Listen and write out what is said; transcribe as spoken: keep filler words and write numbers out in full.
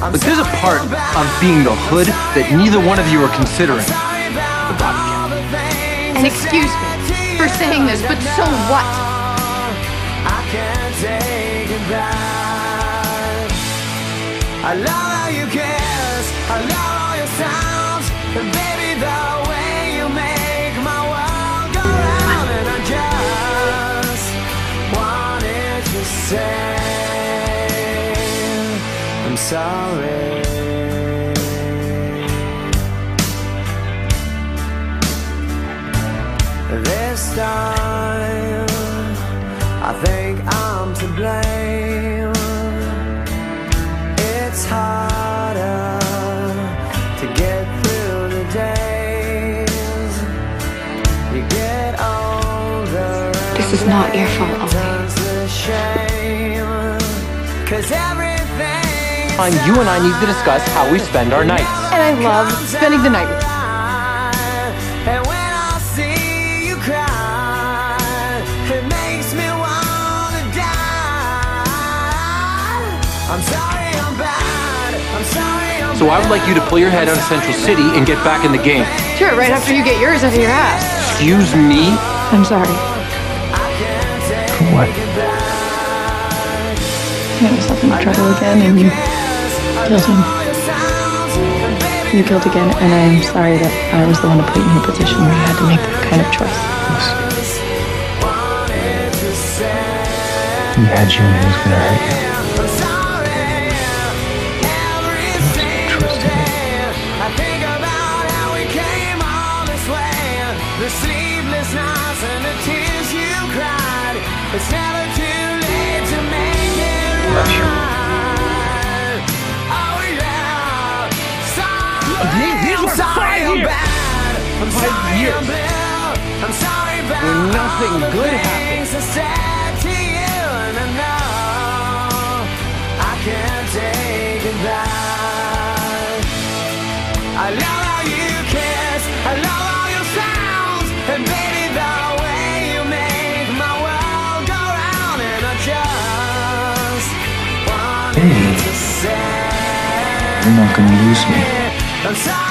But there's a part of being the hood that neither one of you are considering. The body count. And excuse me for saying this, but so what? I can't take it back. I love how you kiss. I love all your sounds. And baby, the way you make my world go round. And I just wanted to say I'm sorry. This time I think I'm to blame. It's harder to get through the days. You get older. This is not your fault, okay? Cause everything you and I need to discuss how we spend our nights. And I love spending the night with you. And when I see you cry, it makes me wanna die. I'm sorry I'm bad. I'm sorry I'm bad. So I would like you to pull your head out of Central City and get back in the game. Sure, right after you get yours out of your ass. Excuse me? I'm sorry. For what? You got yourself into trouble again and you... killed him. You killed again, and I am sorry that I was the one to put you in a position where you had to make that kind of choice. Yes. He had you and he was going to hurt you. You trusted me. That's your five years. I'm sorry about when nothing good happens. I said to you, and I know I can't take it back. I love how you kiss. I love all your sounds. And baby, the way you make my world go round. And I just wanted hey. to say, you're not gonna lose me. I'm sorry.